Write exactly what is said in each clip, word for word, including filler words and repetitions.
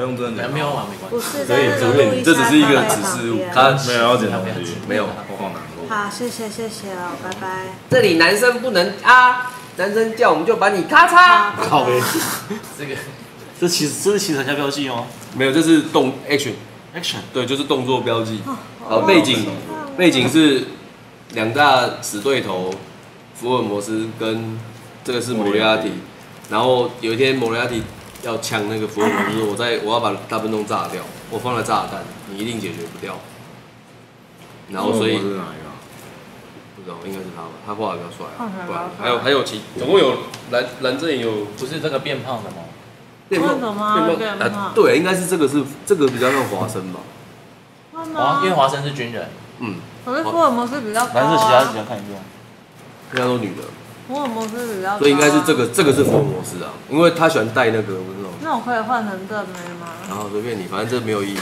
用真的没有啊，没关系。不是，可以走远，这只是一个指示物，他没有要剪东西，没有，我好难过。好，谢谢谢谢哦，拜拜。这里男生不能啊，男生叫我们就把你咔嚓。好呗，这个，这其实这是起床下标记哦。没有，这是动 action action， 对，就是动作标记。好，背景背景是两大死对头，福尔摩斯跟这个是莫里亚蒂，然后有一天莫里亚蒂。 要抢那个福尔摩斯，我在我要把大笨钟炸掉，我放了炸弹，你一定解决不掉。然后所以是哪一个？不知道，应该是他吧，他画的比较帅啊。还有还有其总共有蓝蓝阵营有不是这个变胖的吗？变胖的吗？变胖对，应该是这个是这个比较像华生吧。华因为华生是军人，嗯。可是福尔摩斯比较高。蓝色其他比较看一下，应该都女的。 福尔摩斯比较，所以应该是这个，这个是福尔摩斯啊，因为他喜欢戴那个，不是吗？那我可以换成正妹吗？然后随便你，反正这没有意义。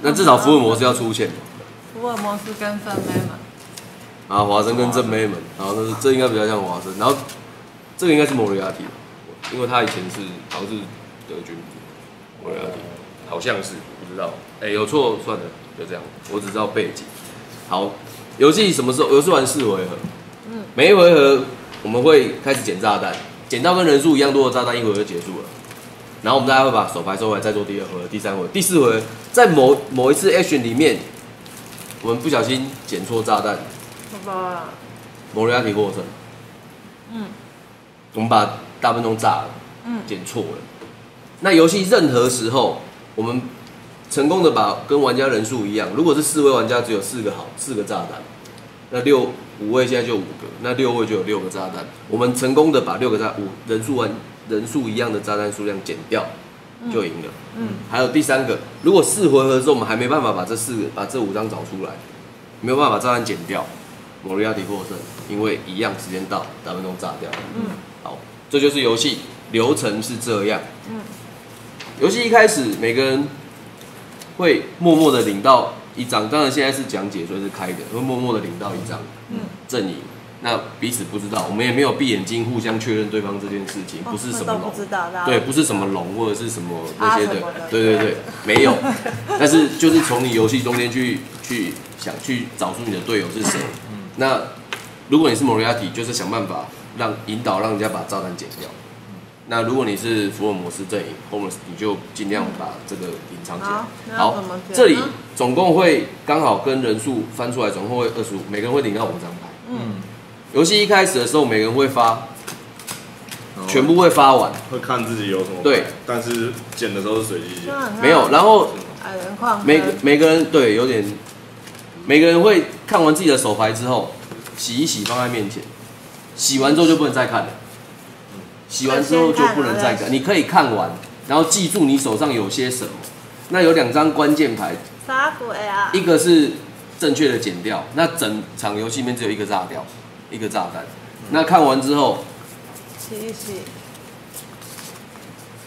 那至少福尔摩斯要出现。福尔摩斯跟正妹们。啊，华生跟正妹们，然后那这应该比较像华生，然后这个应该是莫里亚蒂，因为他以前是好像是德军，莫里亚蒂好像是不知道，哎、欸，有错算了，就这样，我只知道背景。好，游戏什么时候？游戏玩四回合，嗯，每一回合。 我们会开始捡炸弹，捡到跟人数一样多的炸弹，一回合就结束了。然后我们大家会把手牌收回来，再做第二回、第三回、第四回。在某某一次 action 里面，我们不小心捡错炸弹，莫里亚蒂获胜。嗯，我们把大笨钟炸了，嗯，捡错了。那游戏任何时候，我们成功的把跟玩家人数一样，如果是四位玩家，只有四个好，四个炸弹。 那六五位现在就五个，那六位就有六个炸弹。我们成功的把六个炸五人数完人数一样的炸弹数量减掉，就赢了。嗯，嗯还有第三个，如果四回合之后我们还没办法把这四个把这五张找出来，没有办法把炸弹减掉，莫里亚蒂获胜，因为一样时间到，大笨钟炸掉。嗯，好，这就是游戏流程是这样。嗯，游戏一开始每个人会默默的领到。 一张，当然现在是讲解，所以是开的，会默默的领到一张，嗯，阵营，那彼此不知道，我们也没有闭眼睛互相确认对方这件事情，不是什么龙，对，不是什么龙或者是什么那些的，对对对，没有，但是就是从你游戏中间去去想去找出你的队友是谁，嗯，那如果你是莫里亚蒂，就是想办法让引导让人家把炸弹解掉，那如果你是福尔摩斯阵营 ，Holmes， 你就尽量把这个隐藏起来。好，这里。 总共会刚好跟人数翻出来，总共会二十五，每个人会领到五张牌。嗯，游戏一开始的时候，每个人会发，全部会发完，会看自己有什么。对，但是捡的时候是随机捡，没有。然后每每个人对有点，每个人会看完自己的手牌之后，洗一洗放在面前，洗完之后就不能再看了，洗完之后就不能再看。你可以看完，然后记住你手上有些什么。那有两张关键牌。 啥鬼啊！一个是正确的减掉，那整场游戏里面只有一个炸掉，一个炸弹。嗯、那看完之后，洗一洗，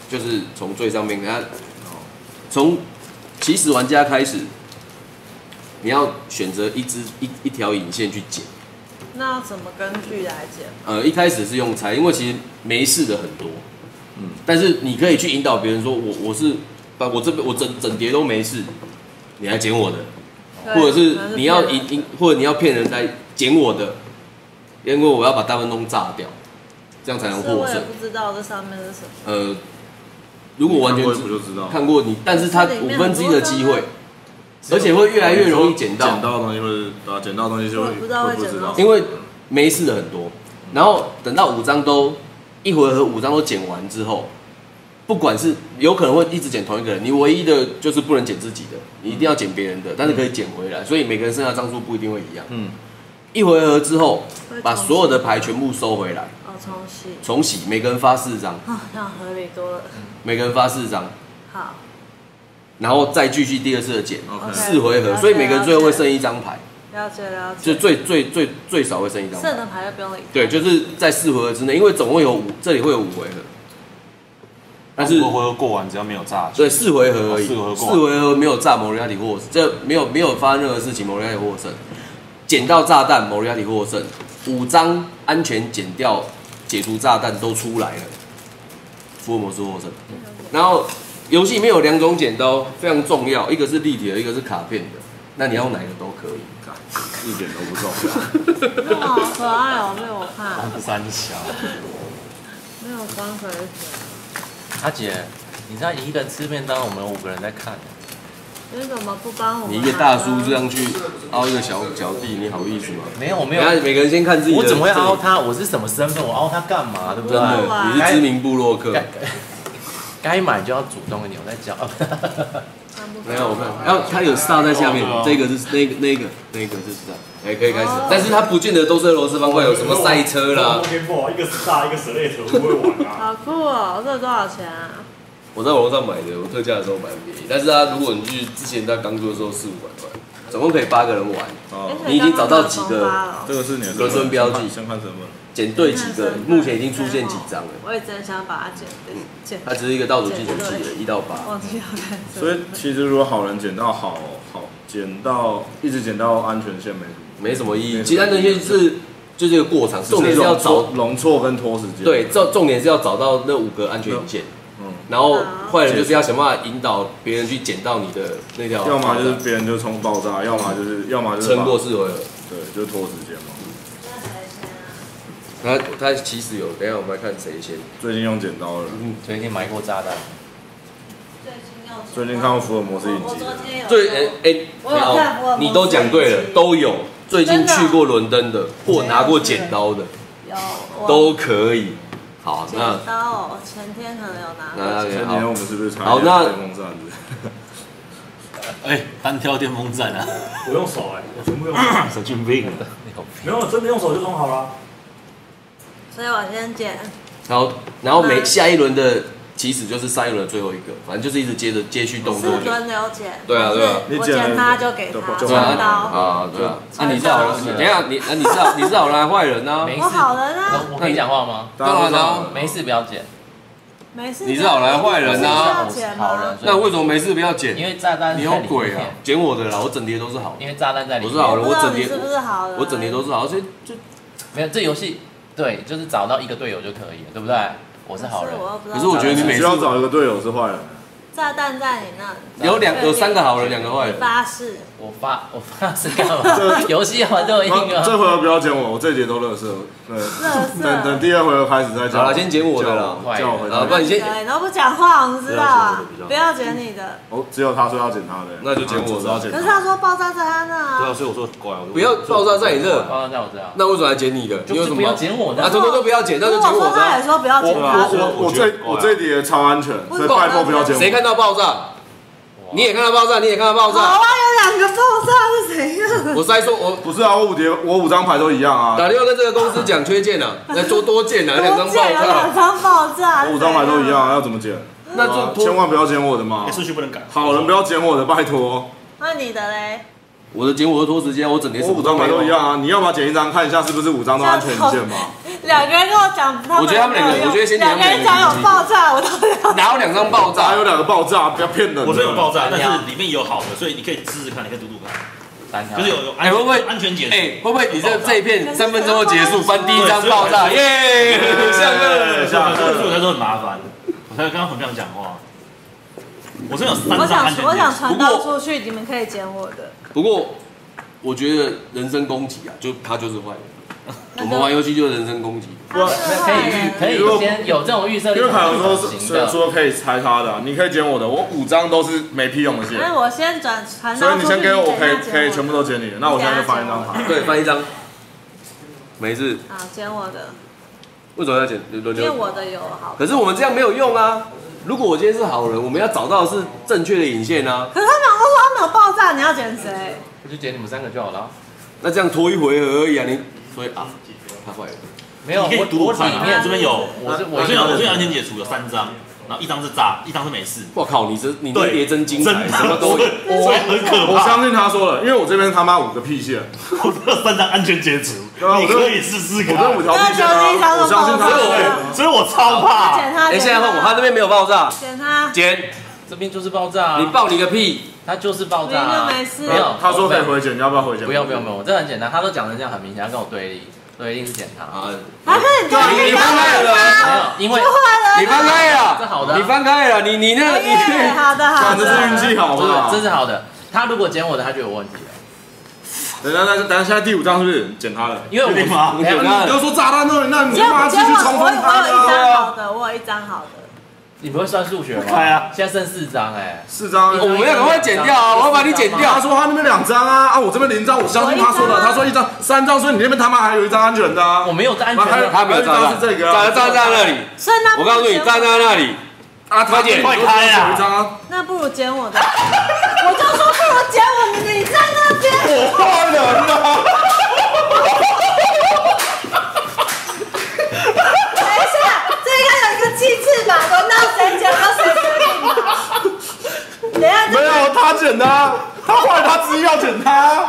就是从最上面给他，从起始玩家开始，你要选择一支一一条引线去减。那要怎么根据来减？呃，一开始是用猜，因为其实没事的很多，嗯，但是你可以去引导别人说，我我是把我这边我整整叠都没事。 你来捡我的，或者是你要赢赢，或者你要骗人来捡我的，因为我要把大笨钟炸掉，这样才能获胜。我也不知道这上面是什么。呃，如果完全看过你，但是它五分之一的机会，而且会越来越容易捡到。捡到的东西会啊，捡到的东西就会不知道会捡到，因为没事的很多。然后等到五张都一回合五张都捡完之后。 不管是有可能会一直捡同一个人，你唯一的就是不能捡自己的，你一定要捡别人的，但是可以捡回来，所以每个人剩下的张数不一定会一样。嗯，一回合之后，把所有的牌全部收回来。哦，重洗。重洗，每个人发四张。啊，那合理多了。每个人发四张。好。然后再继续第二次的捡，四回合，所以每个人最后会剩一张牌。了解了解。就最最最最少会剩一张。剩的牌就不用理。对，就是在四回合之内，因为总共有五，这里会有五回合。 但是四回合过完，只要没有炸，对，四回合而已，四回合过，四回合没有炸，莫里亚蒂获胜，这没有没有发生任何事情，莫里亚蒂获胜，捡到炸弹，莫里亚蒂获胜，五张安全减掉解除炸弹都出来了。福尔摩斯获胜。然后游戏里面有两种剪刀非常重要，一个是立体的，一个是卡片的。那你要哪个都可以，一点都不重要。哇，好可爱哦，被我看。三小。没有关回水。阿姐，你知道一个人吃面，当然我们五个人在看。 你怎么不帮我？你一个大叔这样去凹一个小小弟，你好意思吗？没有，我没有。每个人先看自己。我怎么会凹他？我是什么身份？我凹他干嘛？对不对？你是知名部落客。该买就要主动一点，我在讲。没有，我看。然后他有star在下面，这个是那个那个那个是star。哎，可以开始。但是他不见得都是俄罗斯方块，有什么赛车啦。一个star，一个star，我不会玩啊。好酷哦！这多少钱啊？ 我在网络上买的，我特价的时候买便宜，但是它如果你去之前它刚出的时候四五百块，总共可以八个人玩。哦，你已经找到几个？这个是你的伦敦标记，先看什么？剪对几个？目前已经出现几张了？我也真想把它剪对。剪。它只是一个倒数计时器的，一到八。忘记要所以其实如果好人捡到好好捡到一直捡到安全线没没什么意义，其他那些是。 就这个过场，重点是要找容错跟拖时间。对，重重点是要找到那五个安全引线。嗯，然后坏人就是要想办法引导别人去捡到你的那条。要么就是别人就冲爆炸，要么就是要么就是撑过四回合。对，就拖时间嘛。他他其实有，等一下我们来看谁先。最近用剪刀了。嗯，最近埋过炸弹。最近看过福尔摩斯影集。最哎哎，好，你都讲对了，都有。 最近去过伦敦的，或拿过剪刀的，都可以。好，那剪刀，我前天可能有拿。前天我们是不是差？好，那电风扇子。哎，单挑电风扇啊！我用手哎，我全部用手。神经病！没有，真的用手就弄好了。所以我先剪。好，然后每下一轮的。 其实就是上一轮最后一个，反正就是一直接着接续动作。四轮了解。对啊，对啊。我捡他就给他，就拿刀。啊，对啊。啊，你是好人，等下你啊，你是好，你是好人还坏人呢？我好人啊。我可以讲话吗？当然啦，没事不要捡。没事。你是好人坏人啊？好人。那为什么没事不要捡？因为炸弹。你有鬼啊！捡我的啦，我整叠都是好。因为炸弹在里面。我是好人，我整叠。是不是好人？我整叠都是好，所以就没有这游戏，对，就是找到一个队友就可以了，对不对？ 我是好人，可是我觉得你每次要找一个队友是坏人。炸弹在你那，有两有三个好人，两个坏人。发誓，我发我发誓干嘛？游戏玩都有一个。这回合不要捡我，我这节都垃圾。对，等等第二回合开始再捡。好了，先捡我的了，叫我回来。不，你先。对，然后不讲话，我们知道，不要捡你的。哦，只有他说要捡他的，那就捡我的。可是他说爆炸在他那。对啊，所以我说乖，不要爆炸在你这。爆炸在我这。那为什么还捡你的？你有什么？不要捡我的。啊，什么都不要捡，那就捡我的。他也说不要捡。 我我这我这里也超安全，所以拜托不要捡我。谁看到爆炸？你也看到爆炸，你也看到爆炸。好啊，有两个爆炸是谁呀？我再说，我不是啊，我五叠我五张牌都一样啊。打电话跟这个公司讲缺件啊，来多多件啊，两张爆炸。两张爆炸。我五张牌都一样啊，要怎么捡？那就千万不要捡我的嘛，顺序不能改。好人不要捡我的，拜托。那你的嘞？ 我的捡我的拖时间，我整天我五张牌都一样啊！你要不要捡一张看一下是不是五张都安全一件嘛？两个人跟我讲，我觉得他们两个，我觉得先两个人讲有爆炸，我到底哪有两张爆炸？哪有两个爆炸？不要骗人！我是有爆炸，但是里面有好的，所以你可以试试看，你可以赌赌看。单挑就是有有哎会不会安全解？哎会不会你这这一片三分钟结束翻第一张爆炸？耶！下个下个，所以我才说很麻烦，我才刚刚很想讲话。 我真的有三张安全，我想传到出去，你们可以捡我的。不过，我觉得人身攻击啊，就他就是坏人。我们玩游戏就是人身攻击。我可以可以先有这种预设，因为凯文说是说可以拆他的，你可以捡我的，我五张都是没屁用的线。那我先转传到出去，所以你先给我，可以可以全部都捡你的。那我现在就翻一张牌，对，翻一张，没事。啊，捡我的。为什么要捡？因为我的有好。可是我们这样没有用啊。 如果我今天是好人，我们要找到的是正确的引线啊。可是他们都说他们有爆炸，你要捡谁？我就捡你们三个就好了。那这样拖一回合而已啊，你所以啊，太坏了。没有，我我里面这边有，我是我最我最安全解除有三张，然后一张是炸，一张是没事。我靠，你这你这也真精彩，什么都有，很可怕。我相信他说了，因为我这边他妈五个屁线，我这三张安全解除。 你可以试试看，我这五条命啊！我相信他，所以我超怕。哎，现在换我，他那边没有爆炸。捡他，捡，这边就是爆炸。你爆你个屁，他就是爆炸。没有，他说可以回捡，你要不要回捡？不要不要不要，这很简单，他都讲成这样，很明显要跟我对立。对，一定是减糖啊！啊，对，你翻开了，因为你翻开了，这好的，你翻开了，你你那个你好的好的，这是运气好不好？这是好的，他如果减我的，他就有问题了。等下，等下，等下，现在第五张是不是减他了？因为我你妈，你都说炸弹了，那你妈继续重分他了。我有一张好的，我有一张好的。你不会算数学吗？对啊，现在剩四张哎，四张，我们要赶快减掉啊！我要把你减掉。他说他那边两张啊，啊，我这边零张，我相信他说的。他说一张，三张，所以你那边他妈还有一张安全的啊！我没有安全的，他没有张是这个，站站在那里。我告诉你，站在那里。啊，快点，快开啊！那不如减我的，我就说不如减我的，你在那边。我坏人啊！等一下，这应该有一个机制吧？轮到谁减到谁得利嘛？等下，没有他减的，他坏他执意要减他，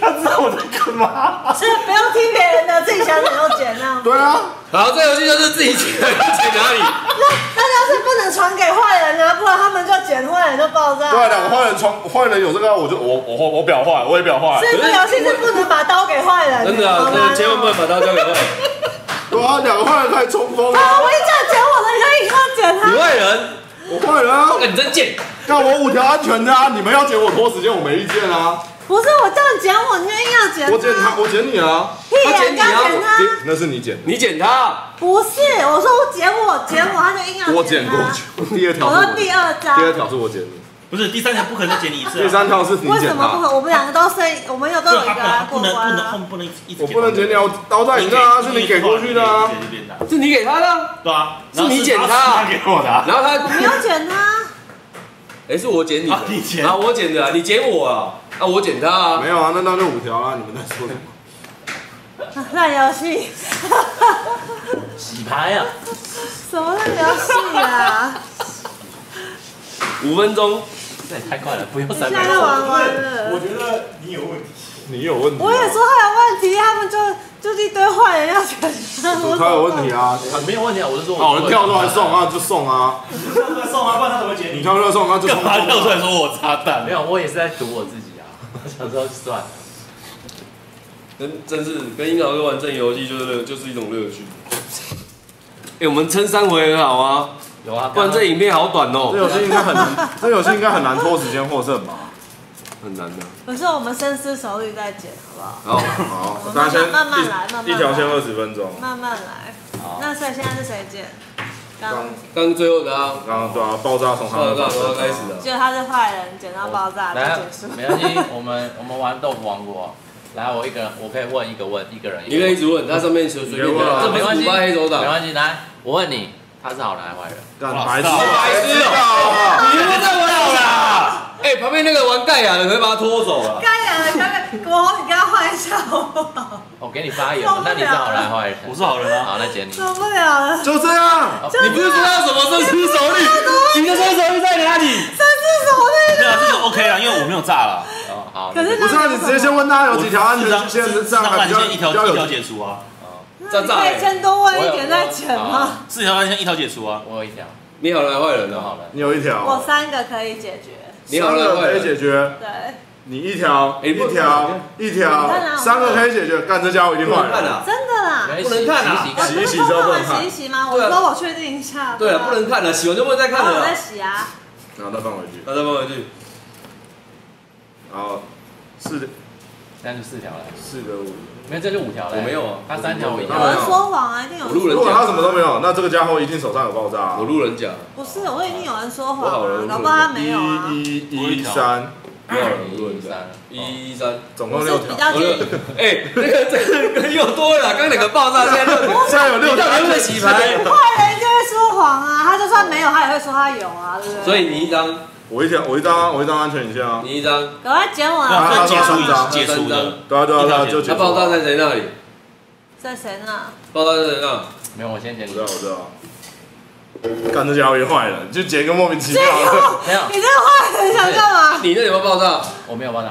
他知道我在干嘛。所以不用听别人的，自己想怎么减啊。对啊。然后这游戏就是自己剪，剪哪里？那那要是不能传给坏人啊，不然他们就剪坏人就爆炸。对，两个坏人传，坏人有这个，我就我我我表坏，我也表坏。所以这游戏是不能把刀给坏人。真的啊，真的千万不能把刀交给坏人。对啊，两个坏人太冲锋了。啊，我一叫剪我的，你一定要剪他。你坏人，我坏人啊！那你真贱。那我五条安全的啊，你们要剪我拖时间，我没意见啊。不是我叫你剪我，你就硬要剪。我剪他，我剪你啊！他剪你啊！那是你剪，你剪他。不是，我说我剪我，剪我，他就硬要剪。我剪过，第二条。我说第二条。第二条是我剪你，不是第三条不可能剪你一次。第三条是你剪他。为什么不可？我们两个都是，我们有都有一个过关啊。不能不能一直。我不能剪你，我刀在你那啊，是你给过去的啊，是你给他的。对啊，是你剪他，给我的。然后他没有剪他。哎，是我剪你的，然后我剪的，你剪我啊。啊，我剪他啊！没有啊，那那就五条啊！你们在说什么？烂游戏，洗牌啊！什么烂游戏啊？五分钟，这也太快了，不用三秒。现在玩完了。我觉得你有问题，你有问题。我也说他有问题，他们就就一堆坏人要选他。他有问题啊？没有问题啊，我是说我。哦，跳出来送啊，就送啊！你跳出来送啊，不然他怎么解？你跳出来送啊，就干嘛跳出来说我炸弹？没有，我也是在赌我自己。想说算了，真真是跟樱桃哥玩这游戏就是就是一种乐趣。哎，我们撑三回很好啊，有啊，不然这影片好短哦。这游戏应该很难，这游戏应该很难拖时间获胜吧？很难的。可是我们深思熟虑再剪，好不好？好，好，大家先慢慢来，慢慢一条线二十分钟，慢慢来。那所以现在是谁剪？刚刚最后的啊，刚对啊，爆炸从他那开始的，就他是坏人，捡到爆炸就结束。没关系，我们我们玩豆腐王国，来，我一个人，我可以问一个问一个人，你可以一直问，他上面随随便问，这没关系，没关系，来，我问你，他是好人还是坏人？干白痴，白痴哦，你又在玩啦？哎，旁边那个玩盖亚的，可以把他拖走了。盖亚的，刚刚我你跟他换一下好不好？我给你发言，那你是好人坏人？我是好人啊！好，那剪你。受不了了。就这样，你不是说要什么深思熟虑？你的深思熟虑在哪里？深思熟虑。对啊，这个 OK 啦，因为我没有炸了。哦，好。可是不是啊？你直接先问他有几条安全线是炸的，比较一条一条解除啊。那你可以先多问一点再剪吗？四条安全线一条解除啊。我有一条。你好人坏人啊？好人。你有一条。我三个可以解决。你好人坏人可以解决。对。你一条，一条，一条，三个可以解决，干这家伙一定坏了，真的啦，不能看啊，洗一洗之后不能看，洗一洗吗？我说我确定一下，对啊，不能看了，洗完就不能再看了，我在洗啊，然后再放回去，然后再放回去，然后四，那就四条了，四个五，没有，这就五条了，我没有啊，他三条我一条，有人说谎啊，一定有，如果他什么都没有，那这个家伙一定手上有爆炸，我路人甲，不是，我一定有人说谎啊，搞不好他没有啊，一一三。一一三，总共六条。哎，那个这个又多了，刚两个爆炸，现在六条，现在有六条，还会洗牌。坏人就会说谎啊，他就算没有，他也会说他有啊，对不对？所以你一张，我一条，我一张，我一张安全一下啊。你一张，赶快剪我啊！那解除一张，解除的，对啊对啊对啊，就解除。爆炸在谁那里？在谁那？爆炸在谁那？没有，我先剪。我知道，我知道。干这家伙也坏了，就截个莫名其妙的。没有，你这个坏人想干嘛？你那有没有爆炸？我没有爆炸。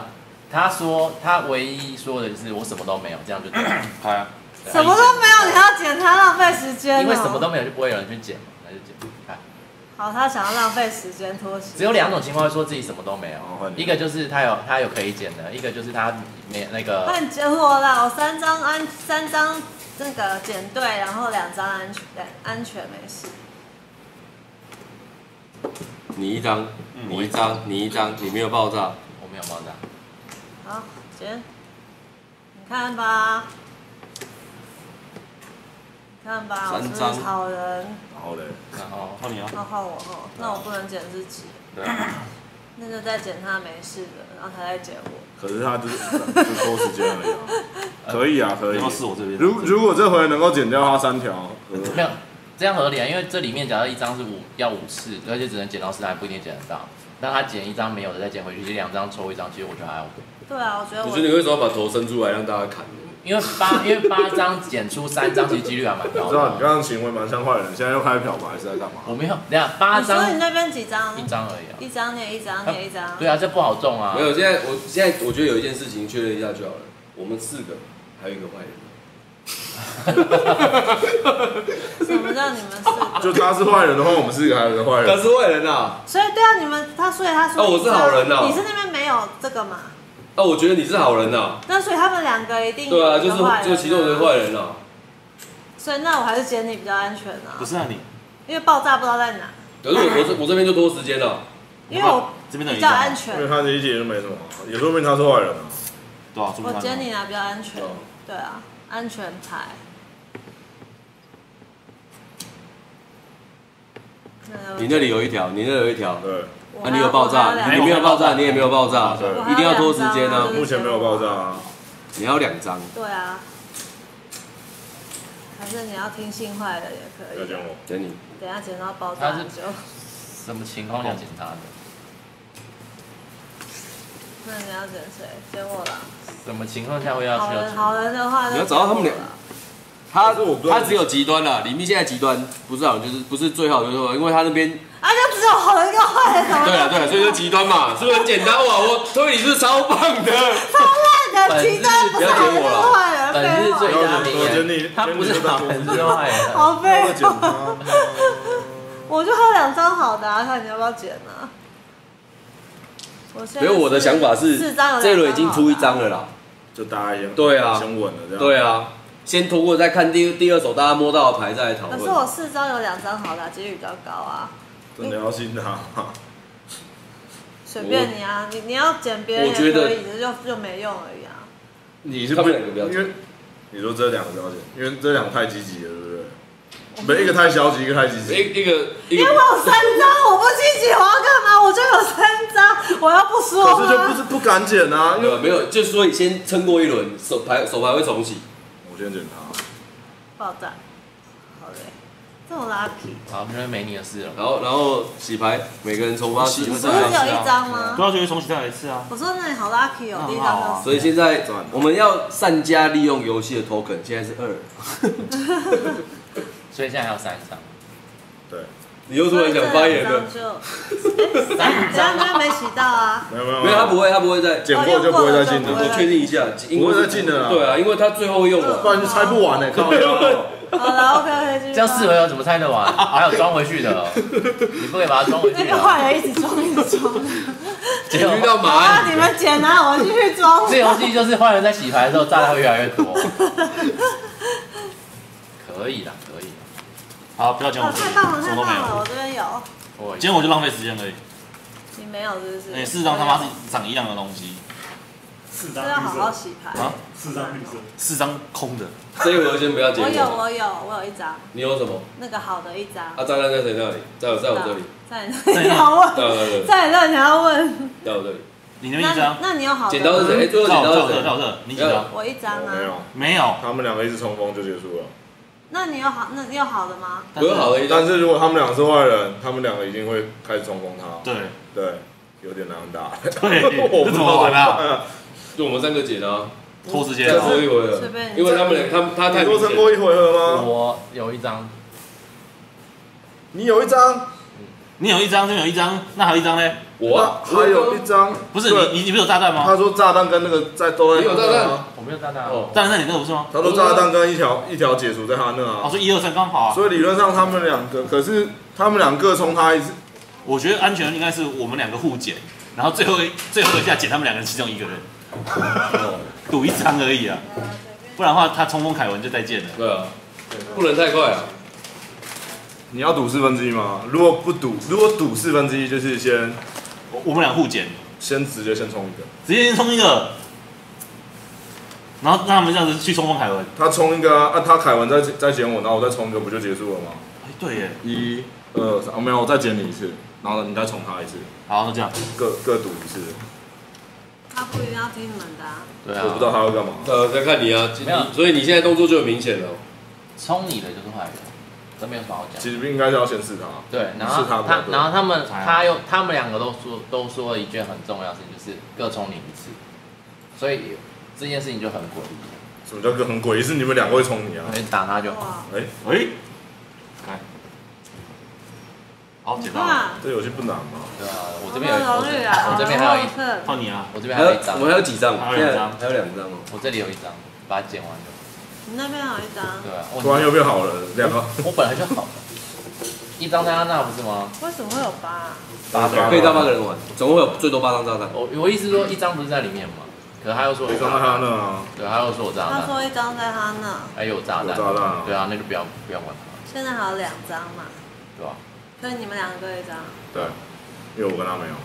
他说他唯一说的就是我什么都没有，这样就对了。好呀。什么都没有，你要剪他浪费时间。因为什么都没有就不会有人去剪，那就剪。好，他想要浪费时间拖时间。只有两种情况会说自己什么都没有，一个就是他有他有可以捡的，一个就是他没那个。快捡我啦！我三张安三张那个捡对，然后两张安全安全没事。你一张，你一张，你一张，你没有爆炸，我没有爆炸。好，捡，你看吧，你看吧，我是好人。 好嘞，然后换你啊！哦，换我哦，那我不能捡自己。对啊。那就再捡他没事的，然后他再捡我。可是他就是就拖时间而已。可以啊，可以。然后是我这边。如如果这回能够捡掉他三条，没有这样合理啊，因为这里面假如一张是五要五次，而且只能捡到四，还不一定捡得到。那他捡一张没有的再捡回去，两张抽一张，其实我觉得还 OK。对啊，我觉得我。我觉得你为什么把头伸出来让大家看？ 因为八因为八张减出三张，其实几率还蛮高的。我知道你刚刚行为蛮像坏人，现在又开漂白是在干嘛？我没有，等下八张。所以你那边几张？一张而已啊。一张捏一张捏一张。对啊，这不好中啊。没有，现在我现在我觉得有一件事情确认一下就好了。我们四个还有一个坏人。什么叫你们四个？就他是坏人的话，我们四个还有一个坏人。他是坏人啊。所以对啊，你们他所以他说。哦，我是好人啊。你是那边没有这个嘛？ 那、啊、我觉得你是好人呐、啊，那所以他们两个一定对啊，就是就其中一个坏人呐、啊。所以那我还是捡你比较安全啊。不是啊你，因为爆炸不知道在哪。可是我我这我这边就多时间了，因为我这边比较安全。因为他这一集就没什么，也说明他是坏人啊。对啊，我捡你啊比较安全，对啊，安全牌。你那里有一条，你那里有一条，对。 啊，你有爆炸，你没有爆炸，你也没有爆炸，一定要拖时间啊！目前没有爆炸啊，你要两张。对啊，还是你要听信坏的也可以。要捡我，捡你。等下捡到爆炸就。什么情况要捡他的？那你要捡谁？捡我啦。什么情况下会要捡？好人，好人的话，你要找到他们俩。他他只有极端啦，里面现在极端不是好人就是不是最好的就是，因为他那边。 啊，就只有好人跟坏人，对啊，对啊，所以就极端嘛，是不是很简单嘛？我推理是超棒的，超烂的，极端不要捡我了，坏人，本是最大名言，他不是好人，是坏人，好废哦。我就还有两张好的，看你要不要捡啊？没有，我的想法是，这轮已经出一张了啦，就大家先对啊，先稳了这样，对啊。 先通过再看第第二手，大家摸到的牌再来讨论。可是我四张有两张好的，几率比较高啊。真的要信他？随便你啊，你你要捡别人也可以，这就就没用而已啊。你是不是因为你说这两个要捡，因为这两个太积极了，对不对？每一个太消极，一个太积极。一一个因为我有三张，我不积极，我要干嘛？我就有三张，我要不说。可是就不是不敢捡啊，因为没有，就所以先撑过一轮，手牌手牌会重洗。 先检查，爆炸，好嘞，这种拉皮。好，因为没你的事了。然后，然后洗牌，每个人重发洗。不是只有一张吗？对啊，就重洗再来一次啊。我说那你好拉皮哦，第一张。所以现在我们要善加利用游戏的 token， 现在是二。所以现在还有三张。对。你又突然想发言了。三张他没洗到啊。没有没有没有，他不会他不会再捡过就不会再进的，我确定一下，不会再进的啦。对啊，因为他最后用了，不然就猜不完呢。靠腰。好了 ，OK， 这样四回合怎么猜得完？还有装回去的，你不可以把它装回去。那个坏人一直装一直装。结局到满。啊！你们捡啊，我继续装。这游戏就是坏人在洗牌的时候炸弹会越来越多。可以啦，可以。 好，不要捡我，太棒了，太棒了，我这边有。今天我就浪费时间而已。你没有是不是？哎，四张他妈是长一样的东西。四张要好好洗牌。啊，四张绿色。四张空的。这一回先不要捡。我有，我有，我有一张。你有什么？那个好的一张。啊，炸弹在谁那里？在我，在我这里。在你要问。在你那里要问。在我这里。你那边一张。那你有好的。剪刀是谁？最后剪刀是谁？到这，你几张？我一张啊。没有，没有。他们两个一直冲锋就结束了。 那你有好，那你有好的吗？我有好的，但是如果他们俩是坏人，他们两个一定会开始冲锋他。对对，有点难打。对，这怎么玩啊？就我们三个解的，拖时间，再拖一回合。因为他们俩，他他太多撑过一回合吗？我有一张，你有一张，你有一张，这边有一张，那还有一张呢？我还有一张，不是你你你不是有炸弹吗？他说炸弹跟那个在都在。你有炸弹吗？我没有炸弹。哦，炸弹在你那不是吗？他说炸弹跟一条一条解除在他那啊。哦，所以一二三刚好啊。所以理论上他们两个，可是他们两个冲他一次。我觉得安全应该是我们两个互减，然后最后最后一下减他们两个人其中一个人，赌一张而已啊，不然的话他冲锋凯文就再见了。对啊，不能太快啊。 你要赌四分之一吗？如果不赌，如果赌四分之一，就是先我我们俩互减，先直接先冲一个，直接先冲一个，然后让他们这样子去冲锋凯文。他冲一个啊，啊他凯文再再减我，然后我再冲一个，不就结束了吗？哎、欸，对耶，一、二、三，哦没有，我再减你一次，然后你再冲他一次。好，那这样各各赌一次。他不一定要听你们的、啊。对啊。我不知道他要干嘛。呃，在看你啊，所以你现在动作就很明显了。冲你的就是坏人。 都没有什么好讲。其实应该是要先试他。对，然后他，他然后他们，他又，他们两个都说，都说了一件很重要的事情，就是各冲你一次，所以这件事情就很诡异。什么叫很诡异？是你们两个会冲你啊？你打他就好。哎哎，看，好简单。这游戏不难嘛。对啊，我这边有，我这边还有一，换你啊，我这边还有一张。我还有几张？还有两张，还有两张哦。我这里有一张，把它剪完就。 你那边好一张，对啊，突然又变好了，两个。我本来就好了，一张在他那不是吗？为什么会有八？八张可以到八个人玩，总共有最多八张炸弹。我我意思说，一张不是在里面吗？可他又说一张在他那啊，对，他又说我炸弹。他说一张在他那，还有炸弹，炸弹，对啊，那就不要不要管他。现在还有两张嘛，对吧？所以你们两个各一张。对，因为我跟他没有。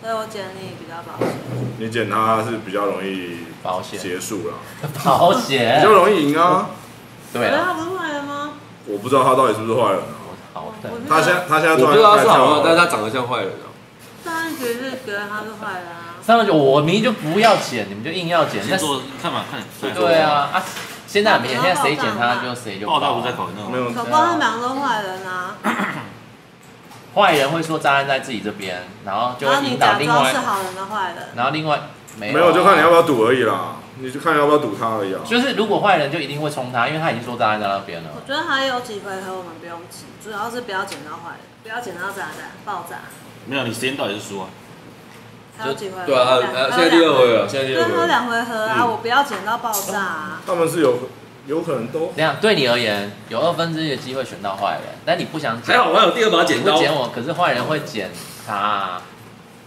所以我捡你比较保险。你捡他是比较容易保险结束啦，保险比较容易赢啊。对啊，他不是坏人吗？我不知道他到底是不是坏人啊。他现他现在我不知道他是好人，但是他长得像坏人啊。三十九是觉得他是坏人啊。三十九，我明明就不要捡，你们就硬要捡。先做看嘛看。对啊啊！现在很明显，现在谁捡他就谁就爆炸不在口那。没有。搞不好他们两个都坏人啊。 坏人会说炸弹在自己这边，然后就会引导另外。是好人的坏人。然后另外没有，没有就看你要不要赌而已啦，你就看你要不要赌他而已啊。就是如果坏人就一定会冲他，因为他已经说炸弹在那边了。我觉得还有几回合我们不用急，主要是不要捡到坏人，不要捡到炸弹爆炸。没有，你时间到底是输啊？还有几回合？对啊，现在第二回合，现在第二回合。对，还有两回合啊！我不要捡到爆炸啊！他们是有。 有可能都这样，对你而言有二分之一的机会选到坏人，但你不想捡。还好我有第二把剪刀。你会捡我，可是坏人会捡他。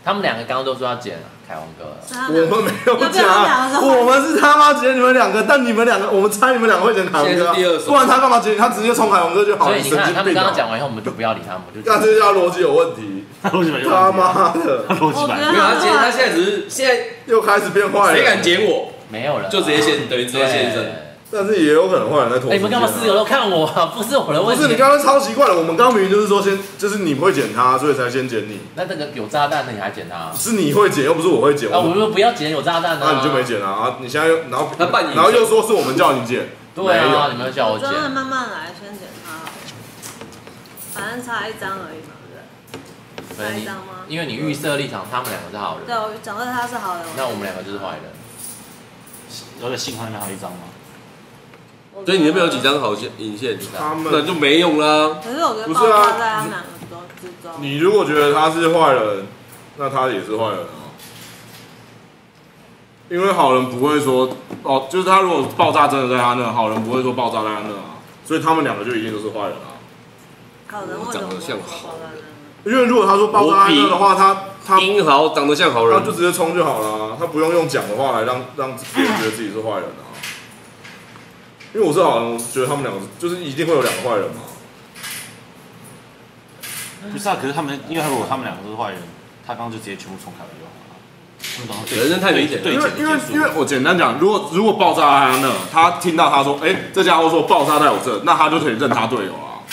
他们两个刚刚都说要捡凯文哥。我们没有捡啊，我们是他妈捡你们两个，但你们两个，我们猜你们两个会捡凯文哥。不然他干嘛捡？他直接冲凯文哥就好了。所以你看，他们刚刚讲完以后，我们就不要理他们，就。那这叫逻辑有问题。逻辑没有。他妈的，逻辑没有。他现他现在只是现在又开始变坏了。谁敢捡我？没有人，就直接现等于直接现身。 但是也有可能坏人在拖时间。你们干嘛死有都看我啊？不是我的问题。不是你刚刚超奇怪了，我们刚明明就是说先，就是你会捡他，所以才先捡你。那这个有炸弹的你还捡他？是你会捡，又不是我会捡。啊，我说不要捡有炸弹的。那你就没捡啊！你现在又然后然后又说是我们叫你捡。对啊，你们叫我捡。真的慢慢来，先捡他。反正差一张而已嘛，对不对？差一张吗？因为你预设立场，他们两个是好人。对，我假设他是好人。那我们两个就是坏人。有点幸运，还有一张吗？ 所以你那边有几张好线引线？他们那就没用啦。可是我觉得爆炸在他们两个之中。你如果觉得他是坏人，那他也是坏人啊。因为好人不会说哦，就是他如果爆炸真的在他那，好人不会说爆炸在他那啊，所以他们两个就一定都是坏人啊。好人长得像好人。因为如果他说爆炸在那的话，他他英豪长得像好人，他就直接冲就好了，他不用用讲的话来让让别人觉得自己是坏人啊。 因为我是好人，我觉得他们两个就是一定会有两个坏人嘛。不是啊，可是他们，因为如果他们两个都是坏人，他刚刚就直接全部冲开了就好了。人生太危险了。因为因为因为我简单讲，如果如果爆炸在他那，他听到他说，哎、欸，这家伙说爆炸在我这，那他就可以认他队友啊。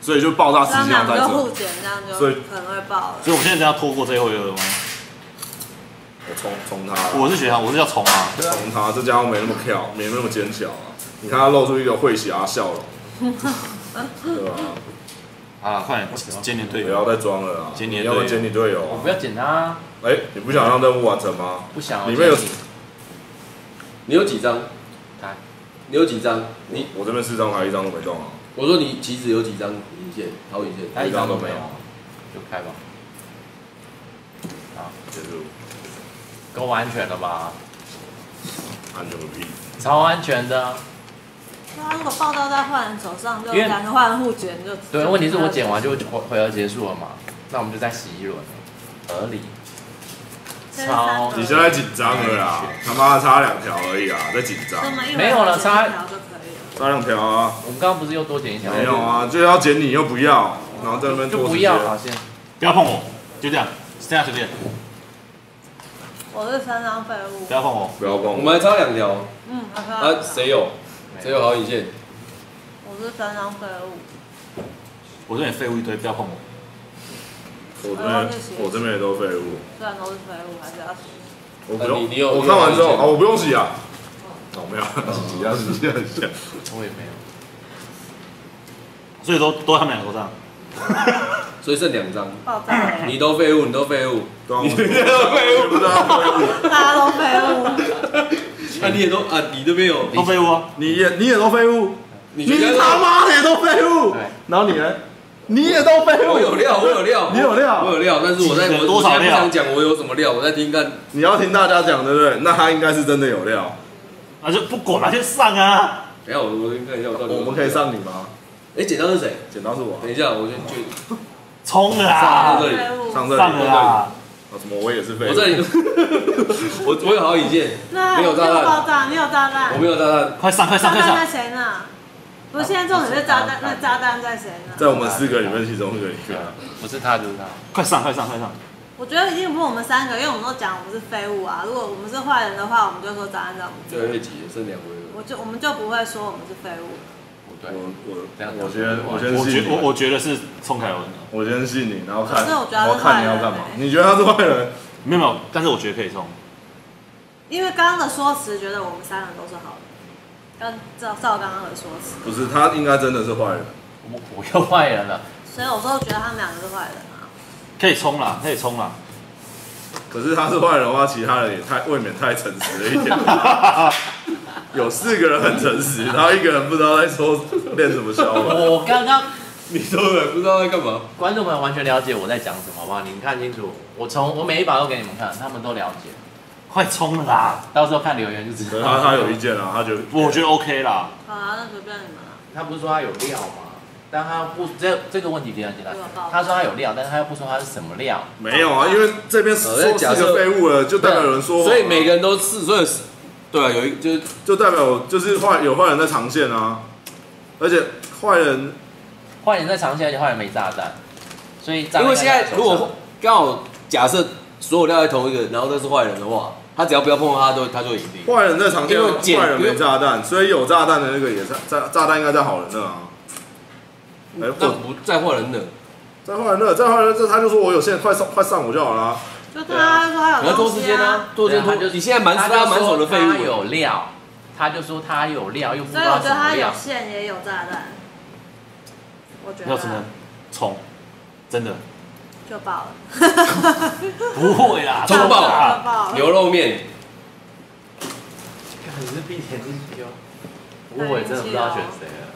所以就爆炸实际上在这。互减这样就所以可能会爆了。所以我们现在要拖过这一回合吗？ 我冲冲他，我是学长，我是要冲啊，冲他，这家伙没那么跳，没那么尖巧啊！你看他露出一个会邪啊笑容，对吧？啊，快点捡你队友，不要再装了啊！捡你队友，要不捡你队友，我不要捡他。哎，你不想让任务完成吗？不想。里面有，你有几张？来，你有几张？你我这边四张牌，一张都没动啊。我说你棋子有几张引线？好引线，他一张都没有，就开吧。好，结束。够安全了吧？安全个屁！超安全的。那如果报道在坏人手上，就两个坏人互剪就。对，问题是我剪完就回回合结束了嘛，那我们就再洗一轮，合理。 超！你现在紧张了啦，他妈差两条而已啦，在紧张。没有了，差差两条啊！我们刚刚不是又多剪一条？没有啊，就要剪你又不要，然后在那边拖时间。就不要，好先，不要碰我，就这样，这样随便。我是三张废物。不要碰我，不要碰我。我们还差两条。嗯，啊，谁有？谁有好引线？我是三张废物。我这边废物一堆，不要碰我。 我这边我这边也都废物，虽然都是废物，还是要洗。我不用，我看完之后啊，我不用洗啊。哦，没有，洗啊洗啊洗啊。我也没有，所以都都在他们两个头上，所以剩两张。你都废物，你都废物，你都废物，大家都废物。那你也都啊，你都没有都废物，你也你也都废物，你他妈的也都废物。然后你呢？ 你也都废物，我有料，我有料，你有料，我有料，但是我在我现在不想讲我有什么料，我在听看。你要听大家讲，对不对？那他应该是真的有料，那就不管了，就上啊！等下我我看一下，我到底我们可以上你吗？哎，剪刀是谁？剪刀是我。等一下，我先去冲了啊！上这里，上这里，上啊！啊，怎么我也是废物？我这里，我我有好引线，没有炸弹，没有炸弹，我没有炸弹，快上，快上，快上！那谁呢？ 我现在重点是炸弹，那炸弹在谁呢？在我们四个里面其中一个里面，不是他就是他。快上，快上，快上！我觉得已经不是我们三个，因为我们都讲我们是废物啊。如果我们是坏人的话，我们就说炸弹在我们。最后一集剩两回合，我就我们就不会说我们是废物。我对我我我先我先信我我觉得是宋凯文，我先信你，然后看，我看你要干嘛？你觉得他是坏人？没有没有，但是我觉得可以送，因为刚刚的说辞，觉得我们三人都是好人。 要照照刚刚的说辞，不是他应该真的是坏人，我我又坏人了，所以我都觉得他们两个是坏人啊。可以冲啦，可以冲啦。可是他是坏人的话，其他人也太未免太诚实了一点了。有四个人很诚实，然后一个人不知道在说练什么笑话。我刚刚你都人不知道在干嘛？观众们完全了解我在讲什么，好不好？你们看清楚，我从我每一把都给你们看，他们都了解。 快冲了啦！到时候看留言就知道。他他有意见啦，他觉得我觉得 OK 啦。好啊，那随便你们啦。他不是说他有料吗？但他不这这个问题非常简单。他说他有料，但是他又不说他是什么料。没有啊，因为这边说四个废物了，就代表有人说。所以每个人都是，所以对啊，有一就就代表就是坏有坏人在长线啊，而且坏人坏人在长线，而且坏人没炸弹，所以因为现在如果刚好假设所有料在同一个，然后都是坏人的话。 他只要不要碰到他，都他就赢定。坏人在场线，坏人没炸弹，所以有炸弹的那个也在炸炸弹应该在好人那啊。哎，不在坏人那，在坏人那，在坏人这他就说我有线，快上快上我就好了。就他说他有。拖时间啊，拖时间拖。你现在满手满手的废物。他有料，他就说他有料，又不知道什么料。所以我觉得他有线也有炸弹。我觉得。要真的冲，真的。 就爆了，不会啦，冲爆啦！牛肉面，你是闭眼睛丢，我也真的不知道选谁了。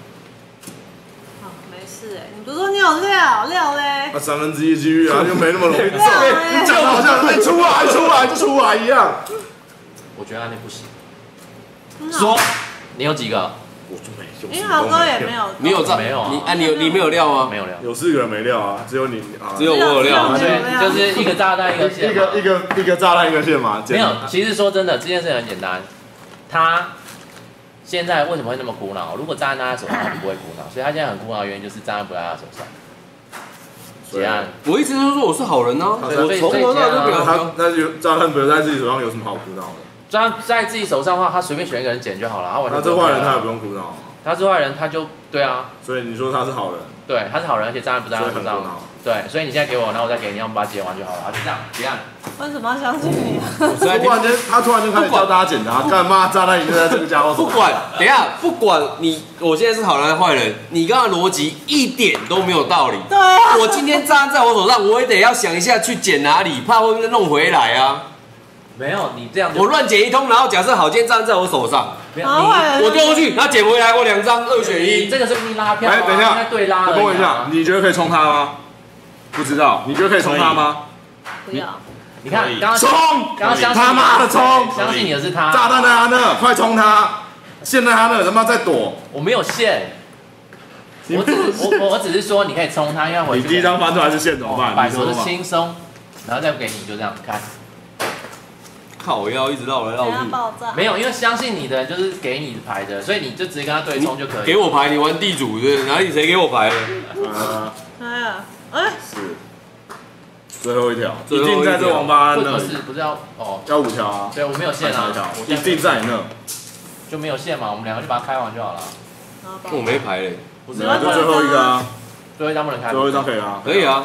好，没事哎，你不是说你有料料嘞？那三分之一机遇啊，就没那么容易中。你讲好像哎出来出来出来一样。我觉得那不行。说，你有几个？我就没有。因为豪哥也没有。你有炸？没有。你哎，你有你没有料吗？没有料。有四个人没料啊，只有你啊。只有我有料，对，就是一个炸弹一个线。一个一个一个炸弹一个线嘛。没有，其实说真的，这件事很简单。他现在为什么会那么苦恼？如果炸弹在他手上，他不会苦恼。所以他现在很苦恼的原因就是炸弹不在他手上。结案。我一直都说我是好人啊，我从头到尾都他，那就炸弹不在自己手上，有什么好苦恼的？ 在在自己手上的话，他随便选一个人捡就好了。他是坏人，他也不用苦恼。他是坏人，他就对啊。所以你说他是好人？对，他是好人，而且炸弹不在他手上。对，所以你现在给我，然后我再给你，我们把它解完就好了。好，就这样，结案。为什么要相信你？突然间，他突然就开始教大家捡他，干嘛炸弹一定在这个家伙？不管，等一下，不管你，我现在是好人还是坏人，你刚刚的逻辑一点都没有道理。对啊。我今天炸弹在我手上，我也得要想一下去捡哪里，怕会不会弄回来啊？ 没有，你这样我乱解一通，然后假设好，今天站在我手上，我丢过去，他捡回来，我两张二选一。这个是不是拉票？哎，等一下，对拉。等我一下，你觉得可以冲他吗？不知道，你觉得可以冲他吗？不要。你看，刚刚冲，刚刚他妈的冲，相信你的是他。炸弹在他那，快冲他！现在他那他妈在躲。我没有线。我我我只是说你可以冲他，因为我你第一张翻出来是线怎么办？摆手是轻松，然后再给你就这样看。 靠腰一直绕来绕去，没有，因为相信你的人就是给你牌的，所以你就直接跟他对冲就可以了。给我牌，你玩地主是？哪里谁给我牌了？啊！哎呀，哎，是最后一条，一定在这王八蛋那。不是，不是要哦，要五条啊。对，我没有线啊，一定在你那，就没有线嘛，我们两个就把它开完就好了。我没牌嘞，不是，就最后一个啊，最后一张不能开，最后一张可以啊，可以啊，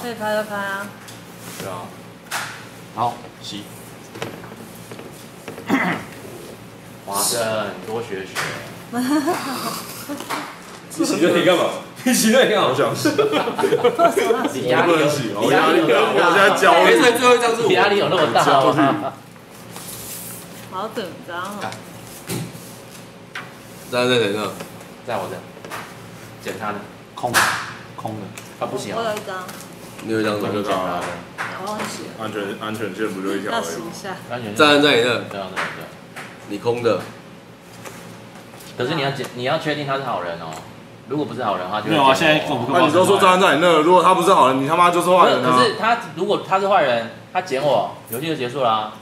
可以开就开啊，对啊，好，行。 华生，多学学。你洗这你干嘛？你洗这你干嘛？我想洗。你压力有，你压力有那么大。我现在焦虑。最后一张是我。压力有那么大吗？好紧张哦。在在在这，在我这，捡他的，空的，空的。啊，不行啊。我有一张。你有一张怎么捡他的？ 安全安全线不就一条而已吗？站在你那，你空的。可是你要你要确定他是好人哦，如果不是好人，他就没有啊。现在够不够？你都说站在你那，如果他不是好人，你他妈就是坏人啊！可是他如果他是坏人，他捡我，游戏就结束啦。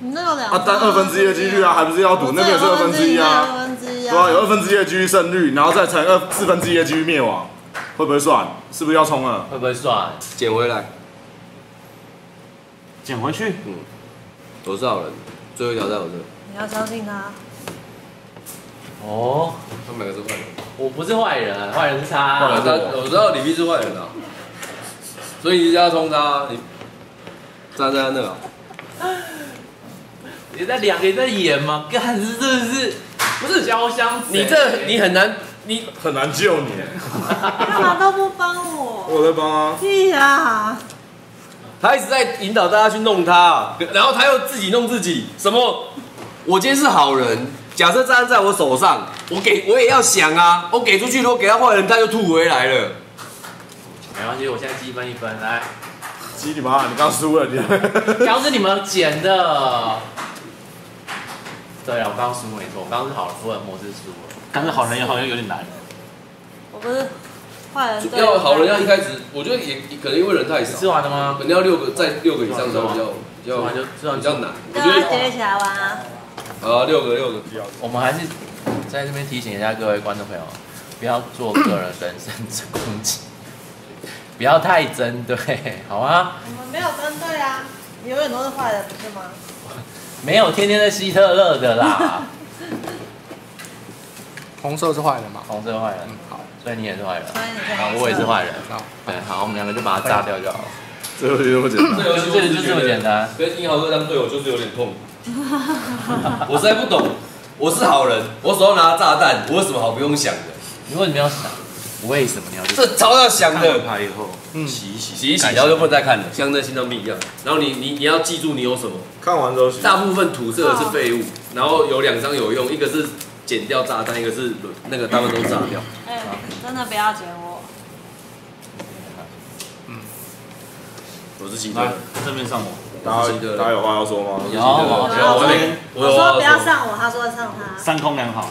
你那有两？他单二分之一的几率啊，还不是要赌？那个也是二分之一啊，对啊，有二分之一的几率胜率，然后再乘二四分之一的几率灭亡，会不会算？是不是要冲了？会不会算？捡回来。 捡回去，嗯，我是好人，最后一条在我这。你要相信他。哦，他们两个是坏人。我不是坏人，坏人是他。坏人是我，我知道李必是坏人啊，所以你就要冲他，你站在那。你在两个人在演吗？干，这真的是不是交相？你这你很难，你很难救你。干嘛都不帮我？我在帮啊。屁呀！ 他一直在引导大家去弄他，然后他又自己弄自己。什么？我今天是好人，假设炸弹在我手上，我给我也要想啊。我给出去，如果给他坏人，他就吐回来了。没关系，我现在积分一分，来。积你妈！你刚输了，你。刚是你们捡的。对啊，我刚输没错，我刚是好人，福尔摩斯输了。刚是好人也好像有点难。我不是。 要好人要一开始，我觉得也可能因为人太少。吃完了吗？可能要六个，再六个以上才比较比较比较难。我觉得接起来玩啊。好，六个六个。我们还是在这边提醒一下各位观众朋友，不要做个人人身攻击，不要太针对，好吗？我们没有针对啊，你永远都是坏人，不是吗？没有天天在希特勒的啦。红色是坏人嘛？红色是坏人，好。 所以你也是坏人，啊，我也是坏人，对，好，我们两个就把它炸掉就好了。这游戏这么简单，这游戏就这么简单。所以英豪哥当队友就是有点痛。我实在不懂，我是好人，我手上拿炸弹，我有什么好不用想的？你为什么要想？为什么你要？这超要想的。看以后，嗯，洗一洗，洗一洗，然后就不能再看了，像那心脏病一样。然后你你你要记住你有什么。看完之后，大部分涂色的是废物，然后有两张有用，一个是。 剪掉炸弹，一个是那个他们都炸掉。哎，真的不要剪我。嗯，我是希特勒，正面上我。大家大家有话要说吗？有，我说不要上我，他说上他。三空两好。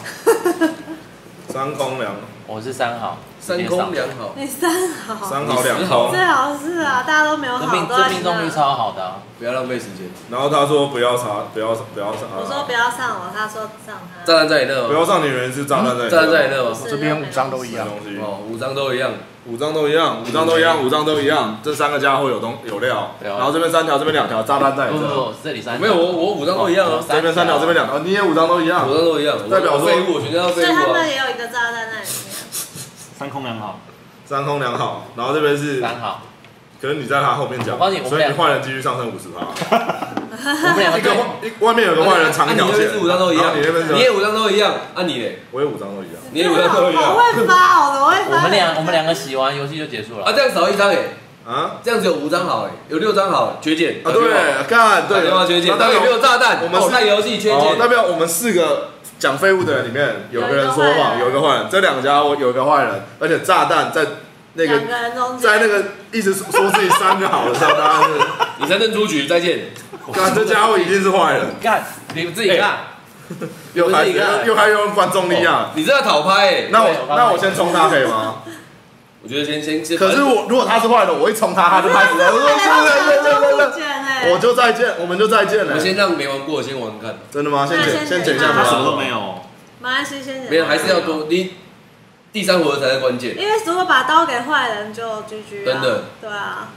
三空两，我是三好。三空两好。你三好。三好两好。最好是啊，大家都没有好，都在。命中率超好的，不要浪费时间。然后他说不要杀，不要不要杀。我说不要上我，他说上。 炸弹在你那吗？不要上你原因是炸弹在你炸弹在你那吗？这边五张都一样。哦，五张都一样，五张都一样，五张都一样，五张都一样。这三个家伙有东有料。然后这边三条，这边两条，炸弹在你这。不，这里三。没有，我我五张都一样啊。这边三条，这边两条，你也五张都一样。五张都一样，代表废物，全家都废物。所以他们也有一个炸弹在里面。三空两好。三空两好，然后这边是三好。可是你在他后面讲，所以你坏人继续上升五十趴。 我们两个一外面有个坏人藏一条线，你那边是五张都一样，你也五张都一样，啊你嘞？我也五张都一样，你也五张都一样。我会发，我会发。我们两我们两个洗完游戏就结束了。啊，这样少一张哎，啊，这样子有五张好哎，有六张好，缺件啊对，看对，有没有缺件？代表没有炸弹，我们看游戏缺件，代表我们四个讲废物的人里面有个人说谎，有一个坏人，这两家伙有一个坏人，而且炸弹在那个在那个一直说自己三个好的上，大家是你三阵出局，再见。干这家伙一定是坏人，干你们自己看，又还又还有观众力啊！你这要讨拍哎，那我那我先冲他可以吗？我觉得先先先，可是我如果他是坏的，我一冲他他就拍死了，我就再见，我们就再见了。我先让没玩过先玩看，真的吗？先剪先剪一下，他什么都没有。马来西亚先剪，没有还是要多你第三回合才是关键，因为如果把刀给坏人就 G G 了，真的对啊。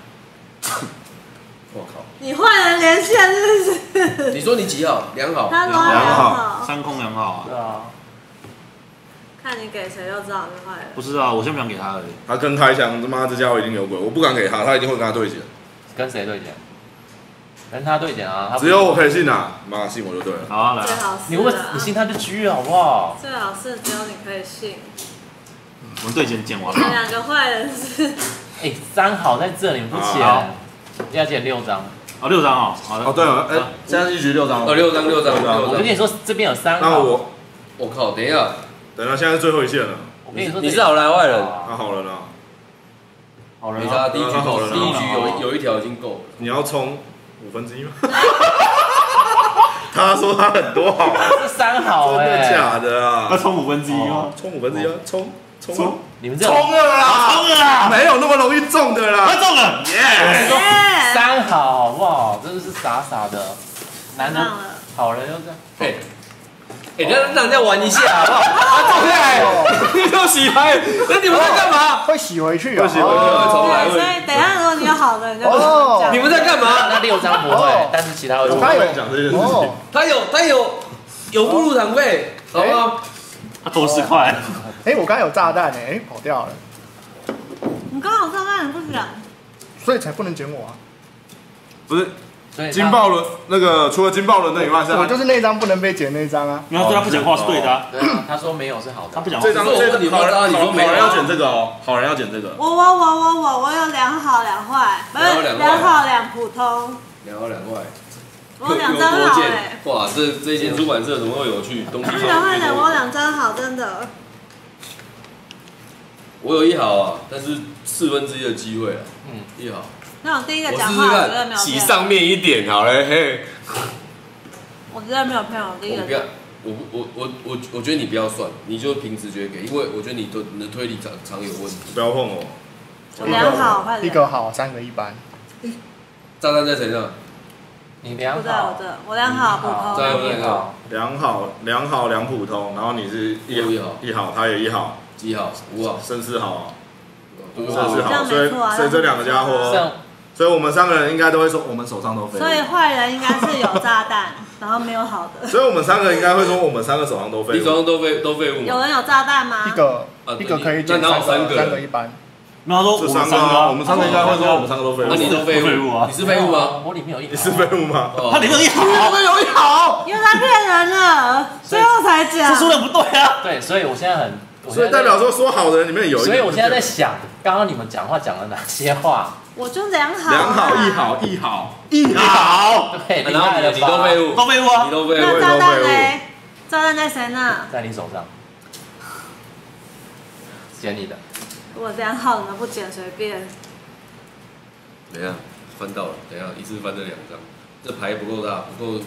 我靠！你坏人连线是不是？你说你几号？两号？他说两号，三空两号啊。对啊。看你给谁就知道是坏人。不是啊，我先不想给他而已。他跟开枪，他妈这家伙一定有鬼，我不敢给他，他一定会跟他对决。跟谁对决？跟他对决啊！只有我可以信啊，妈信我就对了。好啊，来。最好是。你问你信他就狙好不好？最好是只有你可以信。我们对决剪完了。两个坏人是。哎，三好在这里不剪。要剪六张，哦六张哦，好的，哦对了，哎，现在一局六张，哦六张六张六张，我跟你说这边有三，那我，我靠，等一下，等一下，现在是最后一线了，我跟你说，你是好人坏人，那好了啦，好人，没差，第一局好人，第一局有有一条已经够了，你要冲五分之一吗？他说他很多好，是三好哎，真的假的啊？要冲五分之一吗？冲五分之一，冲冲。你们这冲了啦，冲了啦，没有那么容易中的啦，他中了，耶！三好好不好？真的是傻傻的，男人好人又这样，哎，哎，让让人家玩一下好不好？他中了，又洗牌，那你们在干嘛？会洗回去，会洗回去，重来。所以等下如果你有好的，你就你们在干嘛？那六张不会，但是其他会。他有讲这件事情，他有他有有步入场费，好不好？他投十块。哎，我刚有炸弹哎，哎，跑掉了。你刚好炸弹，你不讲，所以才不能捡我啊。不是，金爆轮那个除了金爆轮那以外，我就是那张不能被捡那张啊。你要对他不讲话是对的。他说没有是好的，他不讲话。这张这张你好人，你说没人要捡这个哦，好人要捡这个。我我我我我我有两好两坏，不是两好两普通。两好两坏。我两张好哎。哇，这这间出版社怎么会有趣？东西。两坏两，我两张好，真的。我有一好啊，但是四分之一的机会啊。嗯，一好。那我第一个讲话，我觉得没有。洗上面一点好嘞，嘿。我觉得没有朋友，第一个。我不要，我我我我我觉得你不要算，你就凭直觉给，因为我觉得你的你的推理常常有问题。不要碰我。我两好，一个好，三个一般。炸弹在谁那？你两好，我这我两好普通。两好，两好两好两普通，然后你是一好一好，他也一好。一好，五好，甚至好，甚至好，所以所以这两个家伙，所以我们三个人应该都会说，我们手上都飞。所以坏人应该是有炸弹，然后没有好的。所以我们三个应该会说，我们三个手上都飞。你手上都飞都飞物。有人有炸弹吗？一个，一个可以捡三个，三个一般。那他说我们三个，我们三个应该会说我们三个都废物。那你是废物啊？你是废物吗？我里面有一，你是废物吗？他里面有一好，里面有一好，因为他骗人了，最后才讲。这说的不对啊。对，所以我现在很。所以代表说说好的人里面有一，所以我现在在想，刚刚你们讲话讲了哪些话？我就两好，两好一好一好一好，对，然后你都废物，都废物啊，你都废物，那炸弹嘞？炸弹在谁那？在你手上，捡你的。我两好怎么不捡？随便。等一下，翻到了，等一下一次翻这两张，这牌不够大，不够。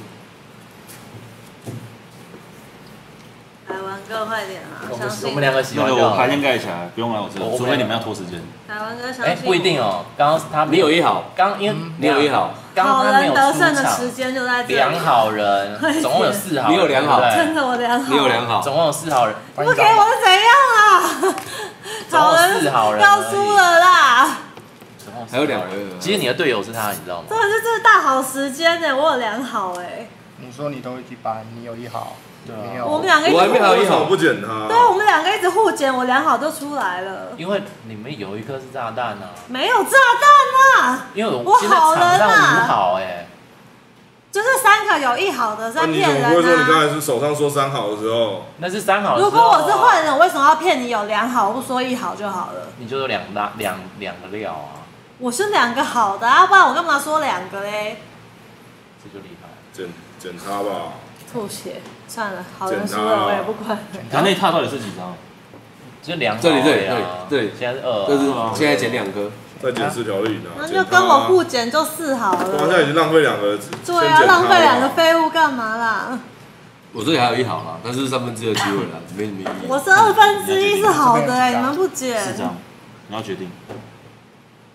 来玩哥，快点啊！相信我们两个喜欢就好。那个我牌先盖起来，不用来我这里，除非你们要拖时间。来玩哥，相信。哎，不一定哦。刚刚他没有一好，刚因为没有一好，好人得胜的时间就在这里。两好人，总共有四好人。你有两好，真的我两好。你有两好，总共有四好人。不给我是怎样啊？好人四好人，要输了啦！还有两个，其实你的队友是他，你知道吗？真的是这是大好时间呢，我有两好哎。你说你都一般，你有一好。我们两个一直互捡他，对，我们两个一直互捡，我两好都出来了。因为你们有一颗是炸弹啊，没有炸弹啊，因为我好人啊，好哎，就是三个有一好的在骗人啊。你怎么会说你刚才是手上说三好的时候？那是三好。如果我是坏人，我为什么要骗你有两好？我不说一好就好了。你就说两大两两个料啊。我是两个好的啊，不然我干嘛说两个嘞？这就厉害，检检查吧。吐血，算了，好人输了我也不管。他那套到底是几张？就两。这里这里这里，现在是二，这是现在减两颗，再减四条就赢了。那就跟我互减就四好了。我好像已经浪费两个，对啊，浪费两个废物干嘛啦？我这里还有一好啦，但是三分之二机会啦，没什么意义。我是二分之一是好的哎，你们不减。四张，你要决定。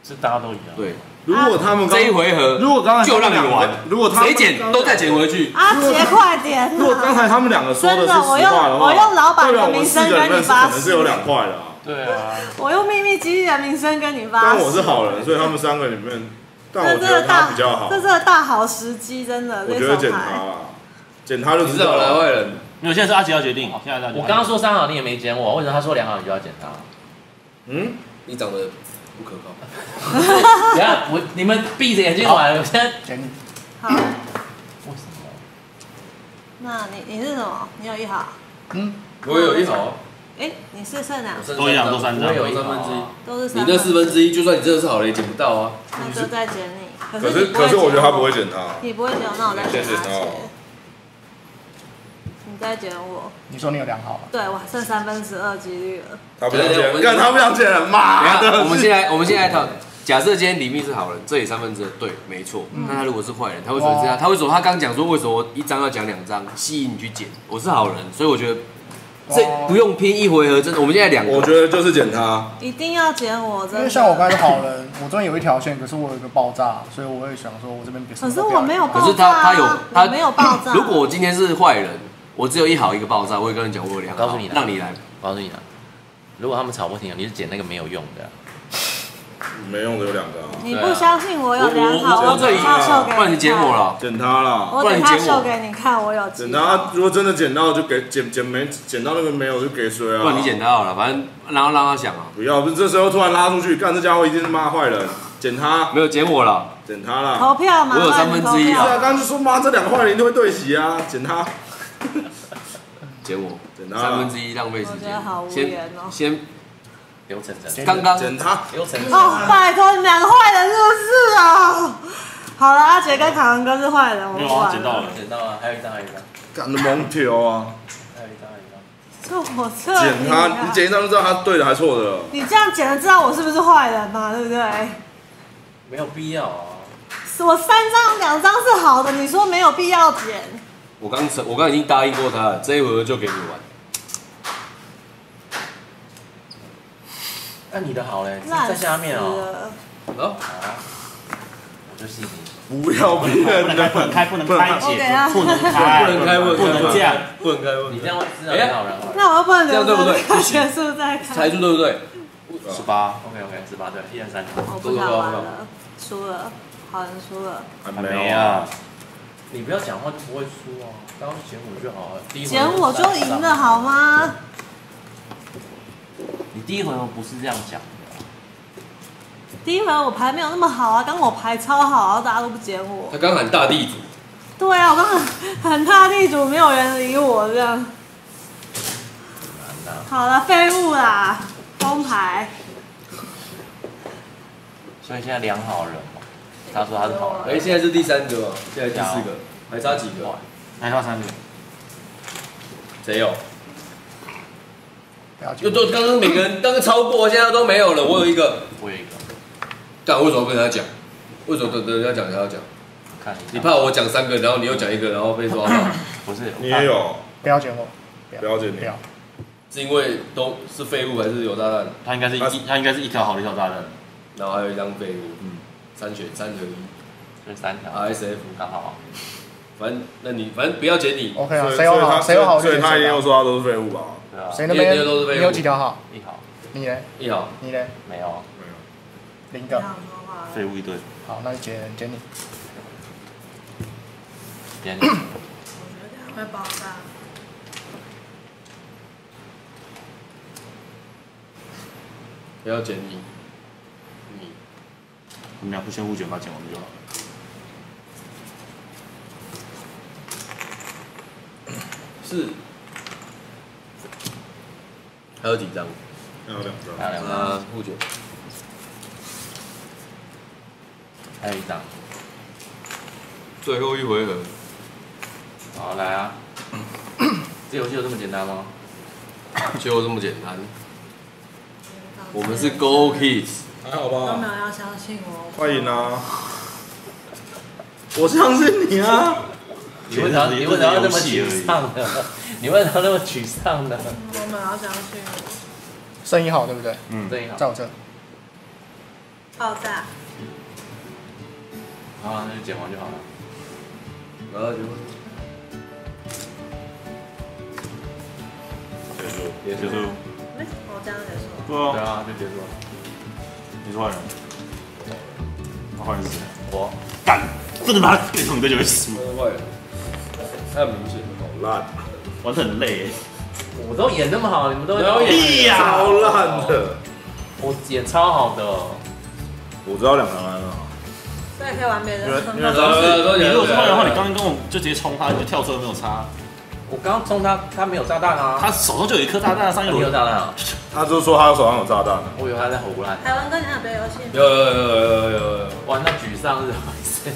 是大家都一样。对。如果他们这一回合，如果刚才就让你玩，如果谁捡都再捡回去。阿杰，快点！如果刚才他们两个说的是实话的话，我用老板的名声跟你发，可能是有两块的啊。对啊。我用秘密基地的名声跟你发。但我是好人，所以他们三个里面，但我觉得他比较好。这是个大好时机，真的。我觉得捡他啦，捡他就知道了。外人，因为现在是阿杰要决定，现在我刚刚说三好你也没捡我，为什么他说两好你就要捡他？嗯，你长得。不可靠！等下我你们闭着眼睛玩，我现在讲你。好。为什么？那你你是什么？你有一好。嗯，我有一好。哎，你是剩哪？都一样，都三张，都三分之一，都是三。你那四分之一，就算你真的是好了，也捡不到啊。那就再捡你。可是可是我觉得他不会捡他。你不会捡，那我再捡他。你再捡我。你说你有两好吗？对，我剩三分之二几率了。他不想捡，你看他不想捡了，妈的！我们现在我们现在讨假设今天李密是好人，这里三分之二，对，没错。那他如果是坏人，他为什么这样？他为什么他刚讲说为什么我一张要讲两张，吸引你去捡？我是好人，所以我觉得这不用拼一回合，真的。我们现在两个，我觉得就是捡他，一定要捡我，因为像我刚才是好人，我这边有一条线，可是我有一个爆炸，所以我会想说我这边别。可是我没有爆炸，可是他他有他没有爆炸。如果我今天是坏人。我只有一好一个爆炸，我会跟你讲，我有两好。告诉你，让你来。我告诉你啦，如果他们吵不停，你是捡那个没有用的、啊。没用的有两个、啊。你不相信我有两好，我这里不然你捡我了，捡他了。我等他秀给你看，我有。捡他，如果真的捡到就给捡捡没捡到那个没有就给谁啊？不然你捡他好了，反正然后让他想啊。不要，不是这时候突然拉出去，干这家伙一定是妈坏人。捡他，没有捡我了，捡他了。投票嘛，我有三分之一啊。是啊，刚刚就说妈这两个坏人一定会对齐啊，捡他。捡我，三分之一浪费时间，先先刘晨晨，刚刚捡他，刘晨晨，哦，拜托你两个坏人是不是啊？好了，阿杰跟卡文哥是坏人，我们完了，捡到了，捡到了，还有一张，还有一张，干的蒙条啊，还有一张，还有一张，这我这捡他，你捡一张就知道他对的还错的，你这样捡了知道我是不是坏人嘛？对不对？没有必要啊，我三张两张是好的，你说没有必要捡。我刚我刚已经答应过他了，这一回合就给你玩。那你的好嘞，在下面哦。哦。我就是你。不要骗人！不能不能开，不能开解，不能开，不能开，不能这样，不能开，不能。你这样会知道你好人吗？那我要不能这样对不对？全数在开。才数对不对？十八 ，OK OK， 十八对，一人三条。我不想玩了，输了，好人输了。还没啊。你不要讲话就不会输啊！刚刚捡我就好了，第一回捡我就赢了好吗？你第一回合不是这样讲的、啊。第一回合我牌没有那么好啊，刚我牌超好啊，大家都不捡我。他刚喊大地主。对啊，我刚喊喊大地主，没有人理我这样。好了，废物啦，封牌。所以现在两好人。他说他是好人。哎，现在是第三个哦，现在第四个，还差几个？还差三个。谁有？就都刚刚每个人刚刚超过，现在都没有了。我有一个，我有一个。但为什么跟他讲？为什么等等人家讲，他要讲？看你怕我讲三个，然后你又讲一个，然后被抓到？不是，你也有。不要捡我，不要捡你。是因为都是废物还是有炸弹？他应该是一，他应该是一条好的一条炸弹，然后还有一张废物。嗯。三选三选一，就三条 R S F 刚好，反正那你反正不要捡你 ，OK 啊，谁有好谁有好，所以他一定要说他都是废物吧？对啊，谁那边都是废物。你有几条好？一好，你嘞？一好，你嘞？没有，没有，零个，废物一堆。好，那就捡捡你，捡你。我觉得会爆炸。不要捡你。你们俩不先互卷吧，剪完就好了。是，还有几张？还有两张。还有两张。互卷。还有一张。最后一回合。好，来啊！这游戏有这么简单吗？就这么简单。我们是 Go Kids， 还好吧？都没有要相信我。快赢啊！我相信你啊！你为啥你为啥要那么沮丧呢？你为啥那么沮丧呢？我没有要相信我。声音好对不对？嗯，声音好。在我这。爆炸。好啊，那就剪完就好了。然后就。 结束。我这样结束。对啊，就结束了。你是坏人，那坏人是谁？我。干！真的把他给捅，你就会死。坏人。太明显了，好烂。玩得很累。我都演那么好，你们都演超烂的。我演超好的。我知道两个人很好。那也可以玩别人。你如果是坏人的话，你刚刚跟我就直接冲他，你就跳车没有差。 我刚冲他，他没有炸弹啊！他手上就有一颗炸弹，上一轮有炸弹啊！他就说他手上有炸弹啊！我以为他在胡乱。台湾跟你那边游戏有有有有有有有，玩到沮丧是吧？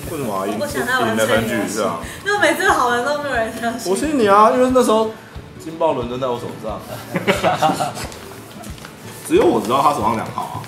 为什么啊？我想他玩成很沮丧，因为每次好人都没有人相信。我信你啊，因为那时候金爆轮真在我手上，只有我知道他手上两号啊。